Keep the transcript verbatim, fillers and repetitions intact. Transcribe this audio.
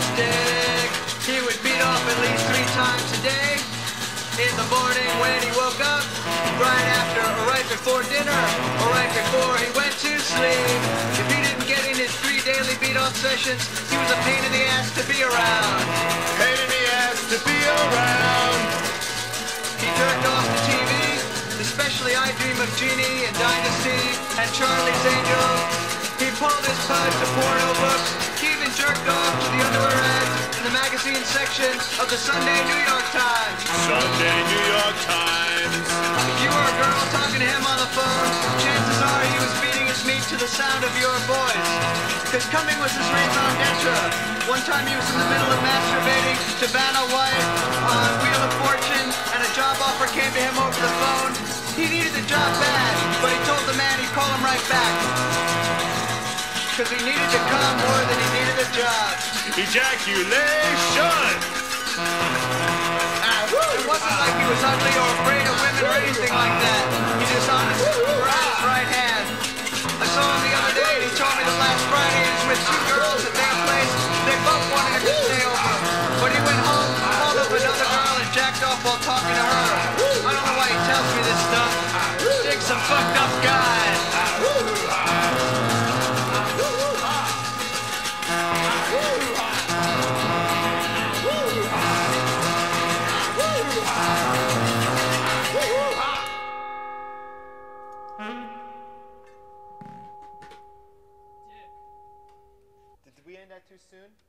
stick. He would beat off at least three times a day. In the morning when he woke up, right after or right before dinner, or right before he went to sleep. If he didn't get in his three daily beat-off sessions, he was a pain in the ass to be around. Pain in the ass to be around. He jerked off the T V, especially I Dream of Jeannie and Dynasty and Charlie's Angels. He pulled his pipe to porno books. He even jerked off to the underwear ads in the magazine section of the Sunday New York Times. Sunday New York Times. If you were a girl talking to him on the phone, chances are he was beating his meat to the sound of your voice. Because Cumming was his raison d'etre. One time he was in the middle of masturbating to Vanna White on Wheel of Fortune, and a job offer came to him over the phone. He needed the job bad, but he told the man he'd call him right back. Cause he needed to come more than he needed the job. Ejaculation! Ah, it wasn't like he was ugly or afraid of women or anything like that. He just honestly grabbed his right hand. I saw him the other day and he told me that last Friday he was with two girls at their place. They both wanted to stay over. But he went home, called up another girl and jacked off while talking to her. I don't know why he tells me this stuff. Dick's a fucked up guy. Did we end that too soon?